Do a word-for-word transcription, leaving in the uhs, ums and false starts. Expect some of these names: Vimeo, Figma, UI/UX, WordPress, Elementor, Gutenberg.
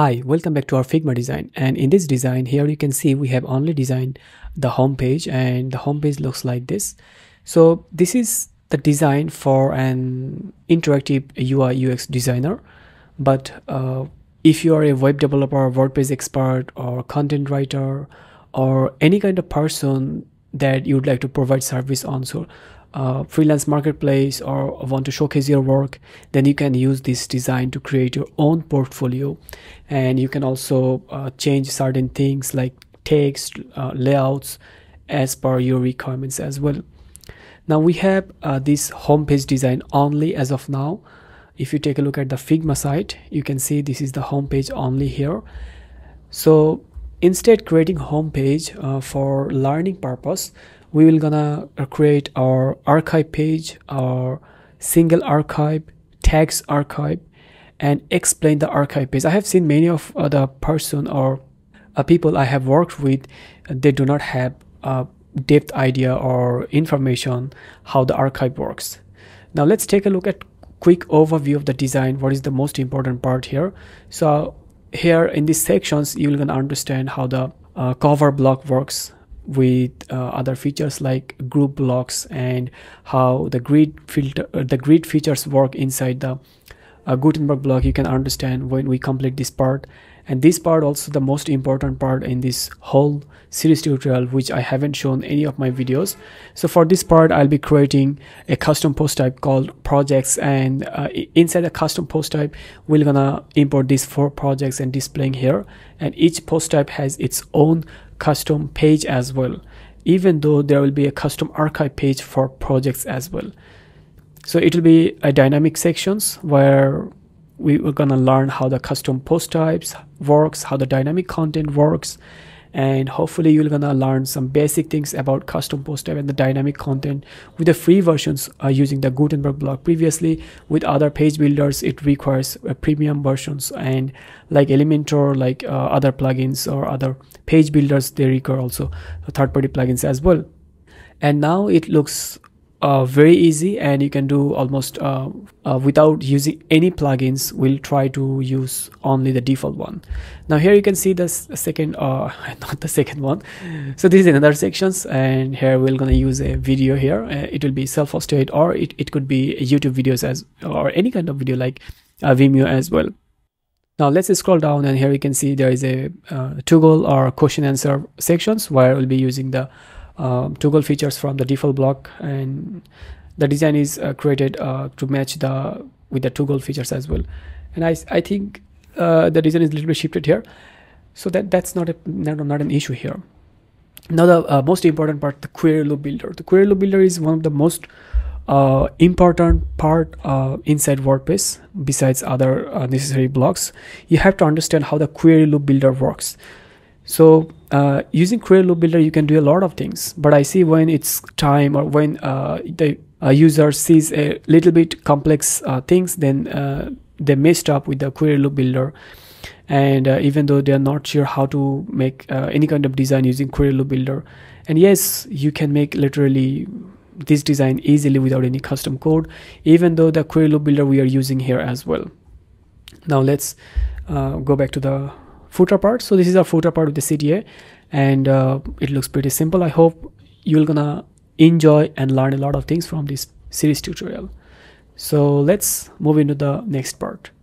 Hi, welcome back to our Figma design, and in this design here you can see we have only designed the home page, and the home page looks like this. So this is the design for an interactive U I U X designer, but uh, if you are a web developer, WordPress expert, or content writer, or any kind of person that you would like to provide service on, so Uh, freelance marketplace, or want to showcase your work, then you can use this design to create your own portfolio. And you can also uh, change certain things like text, uh, layouts as per your requirements as well. Now we have uh, this homepage design only as of now. If you take a look at the Figma site, you can see this is the homepage only here. So instead creating homepage uh, for learning purpose, we will gonna create our archive page, our single archive, tags archive, and explain the archive page. I have seen many of uh, the person or uh, people I have worked with, they do not have a depth idea or information how the archive works. Now let's take a look at quick overview of the design. What is the most important part here? So here in these sections, you're gonna understand how the uh, cover block works, with uh, other features like group blocks, and how the grid filter uh, the grid features work inside the uh, Gutenberg block. You can understand when we complete this part, and this part also the most important part in this whole series tutorial, which I haven't shown any of my videos. So for this part, I'll be creating a custom post type called projects, and uh, inside the custom post type we're gonna import these four projects and displaying here, and each post type has its own custom page as well, even though there will be a custom archive page for projects as well. So it will be a dynamic sections where we are gonna learn how the custom post types works, how the dynamic content works, and hopefully you're gonna learn some basic things about custom post type and the dynamic content with the free versions uh, using the Gutenberg block. Previously with other page builders, it requires uh, premium versions, and like Elementor, like uh, other plugins or other page builders, they require also third-party plugins as well. And now it looks uh, very easy, and you can do almost uh, uh, without using any plugins. We'll try to use only the default one. Now here you can see this second uh, not the second one. So this is another sections, and here we're gonna use a video here. Uh, it will be self-hosted, or it, it could be YouTube videos as, or any kind of video like uh, Vimeo as well. Now let's scroll down, and here you can see there is a uh, toggle or question answer sections where we'll be using the um, toggle features from the default block, and the design is uh, created uh, to match the with the toggle features as well. And I, I think uh, the design is a little bit shifted here, so that that's not a not, not an issue here. Now the uh, most important part, the query loop builder. The query loop builder is one of the most Uh, important part uh, inside WordPress. Besides other uh, necessary blocks, you have to understand how the query loop builder works. So uh, using query loop builder you can do a lot of things, but I see when it's time, or when uh, the uh, user sees a little bit complex uh, things, then uh, they may stop with the query loop builder, and uh, even though they are not sure how to make uh, any kind of design using query loop builder. And yes, you can make literally this design easily without any custom code, even though the query loop builder we are using here as well. Now let's uh, go back to the footer part. So this is our footer part of the C T A, and uh, it looks pretty simple. I hope you're gonna enjoy and learn a lot of things from this series tutorial. So let's move into the next part.